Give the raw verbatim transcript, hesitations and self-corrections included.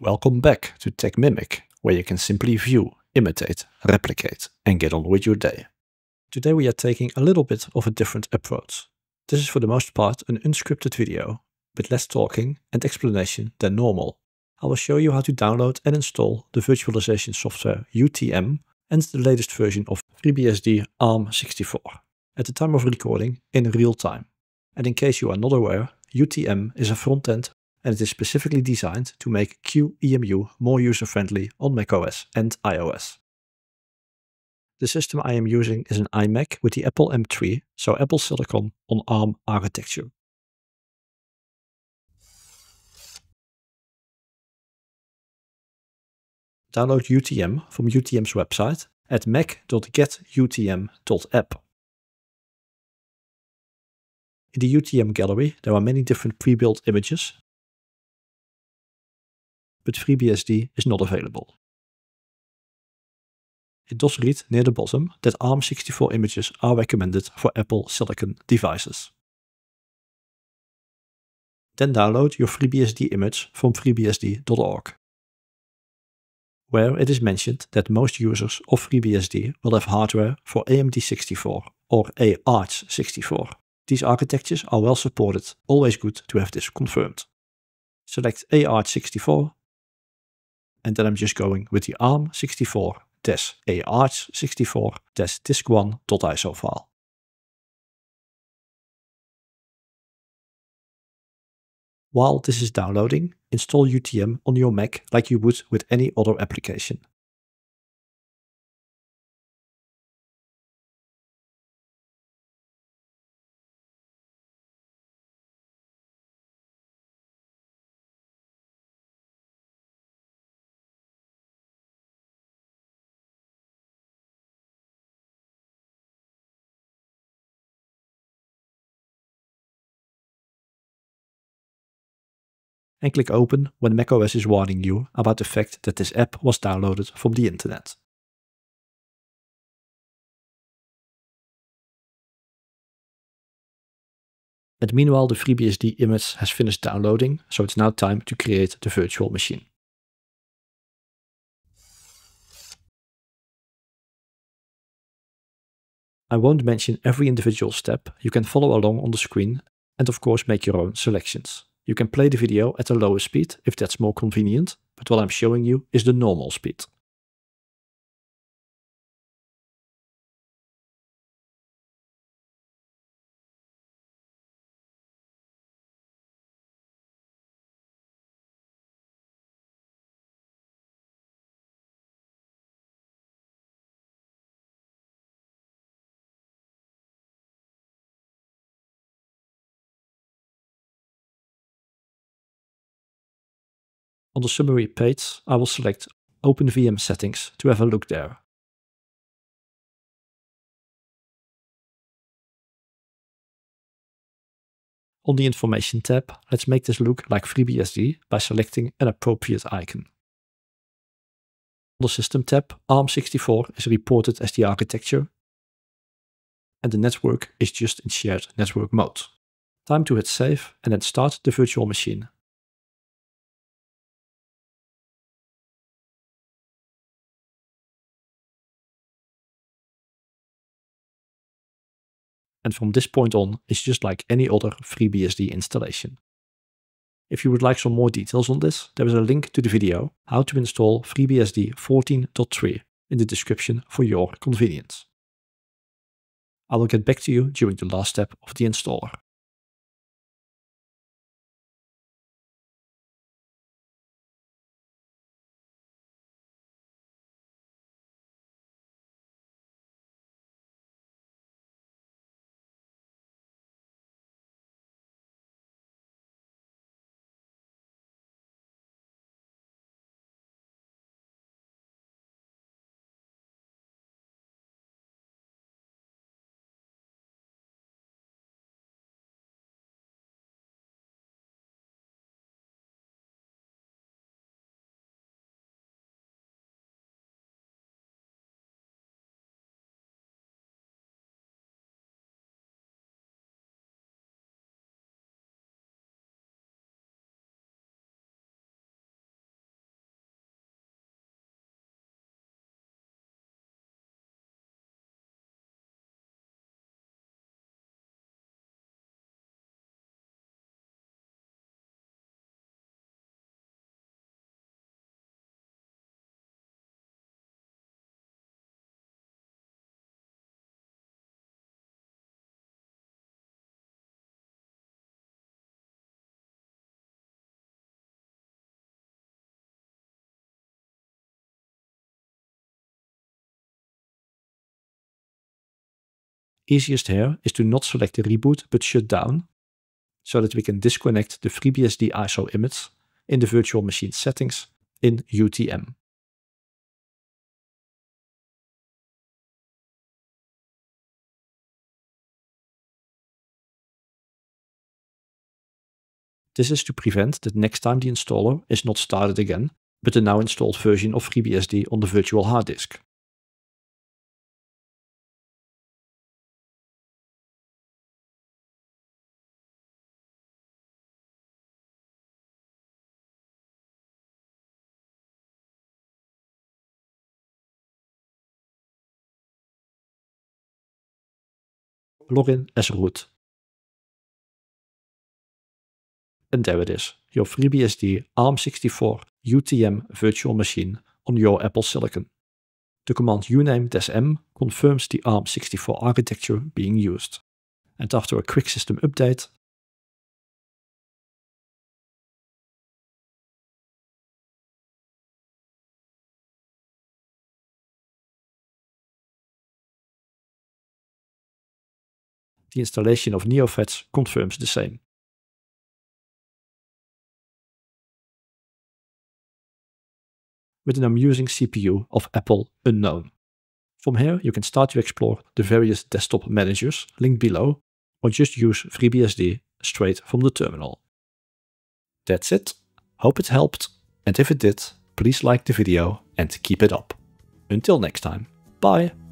Welcome back to TechMimic, where you can simply view, imitate, replicate, and get on with your day. Today we are taking a little bit of a different approach. This is for the most part an unscripted video, with less talking and explanation than normal. I will show you how to download and install the virtualization software U T M and the latest version of FreeBSD ARM sixty-four, at the time of recording, in real time. And in case you are not aware, U T M is a frontend, and it is specifically designed to make Q E M U more user-friendly on macOS and iOS. The system I am using is an iMac with the Apple M three, so Apple Silicon on ARM architecture. Download U T M from U T M's website at mac dot get U T M dot app. In the U T M gallery, there are many different pre-built images, but FreeBSD is not available. It does read near the bottom that ARM sixty-four images are recommended for Apple Silicon devices. Then download your FreeBSD image from free B S D dot org, where it is mentioned that most users of FreeBSD will have hardware for A M D sixty-four or A Arch sixty-four. These architectures are well supported, always good to have this confirmed. Select A Arch sixty-four, and then I'm just going with the A R M sixty-four A Arch sixty-four disk one dot I S O file. While this is downloading, install U T M on your Mac like you would with any other application. And click open when macOS is warning you about the fact that this app was downloaded from the internet. And meanwhile, the FreeBSD image has finished downloading, so it's now time to create the virtual machine. I won't mention every individual step. You can follow along on the screen and of course make your own selections. You can play the video at a lower speed if that's more convenient, but what I'm showing you is the normal speed. On the summary page, I will select OpenVM settings to have a look there. On the information tab, let's make this look like FreeBSD by selecting an appropriate icon. On the system tab, ARM sixty-four is reported as the architecture, and the network is just in shared network mode. Time to hit save and then start the virtual machine. And from this point on, it's just like any other FreeBSD installation. If you would like some more details on this, there is a link to the video how to install FreeBSD fourteen point three in the description for your convenience. I will get back to you during the last step of the installer. Easiest here is to not select the reboot but shut down, so that we can disconnect the FreeBSD I S O image in the virtual machine settings in U T M. This is to prevent that next time the installer is not started again, but the now installed version of FreeBSD on the virtual hard disk. Login as root. And there it is, your FreeBSD ARM sixty-four U T M virtual machine on your Apple Silicon. The command uname dash m confirms the ARM sixty-four architecture being used. And after a quick system update, the installation of NeoFetch confirms the same. With an amusing C P U of Apple unknown. From here you can start to explore the various desktop managers linked below, or just use FreeBSD straight from the terminal. That's it. Hope it helped, and if it did, please like the video and keep it up. Until next time, bye!